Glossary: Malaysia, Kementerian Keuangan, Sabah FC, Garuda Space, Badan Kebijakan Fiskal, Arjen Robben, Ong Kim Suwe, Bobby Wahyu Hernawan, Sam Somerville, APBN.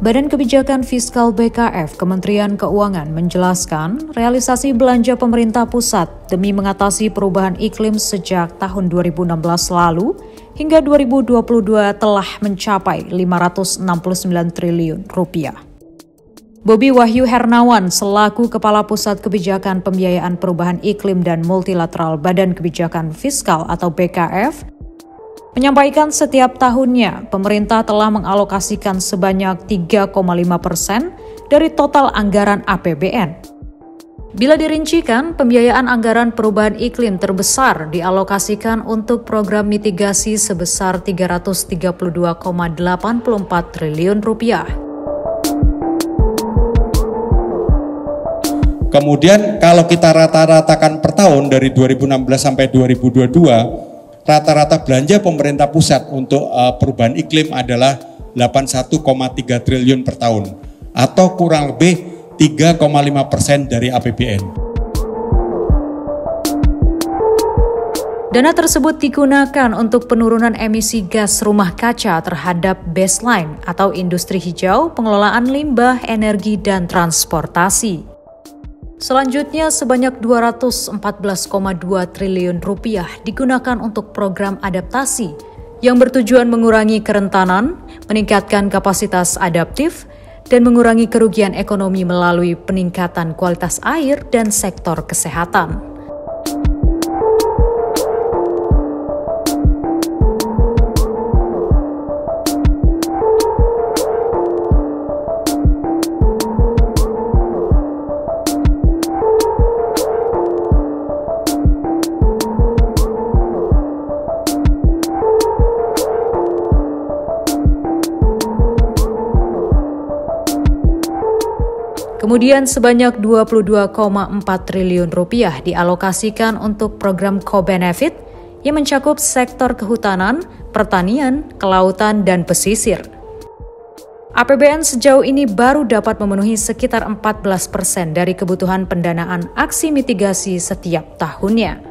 Badan Kebijakan Fiskal BKF Kementerian Keuangan menjelaskan realisasi belanja pemerintah pusat demi mengatasi perubahan iklim sejak tahun 2016 lalu hingga 2022 telah mencapai Rp569 triliun. Bobby Wahyu Hernawan selaku Kepala Pusat Kebijakan Pembiayaan Perubahan Iklim dan Multilateral Badan Kebijakan Fiskal atau BKF menyampaikan setiap tahunnya pemerintah telah mengalokasikan sebanyak 3,5% dari total anggaran APBN. Bila dirincikan, pembiayaan anggaran perubahan iklim terbesar dialokasikan untuk program mitigasi sebesar Rp332,84 triliun. Kemudian kalau kita rata-ratakan per tahun dari 2016 sampai 2022, rata-rata belanja pemerintah pusat untuk perubahan iklim adalah 81,3 triliun per tahun atau kurang lebih 3,5% dari APBN. Dana tersebut digunakan untuk penurunan emisi gas rumah kaca terhadap baseline atau industri hijau, pengelolaan limbah, energi, dan transportasi. Selanjutnya, sebanyak Rp214,2 triliun digunakan untuk program adaptasi yang bertujuan mengurangi kerentanan, meningkatkan kapasitas adaptif, dan mengurangi kerugian ekonomi melalui peningkatan kualitas air dan sektor kesehatan. Kemudian sebanyak Rp22,4 triliun dialokasikan untuk program co-benefit yang mencakup sektor kehutanan, pertanian, kelautan, dan pesisir. APBN sejauh ini baru dapat memenuhi sekitar 14% dari kebutuhan pendanaan aksi mitigasi setiap tahunnya.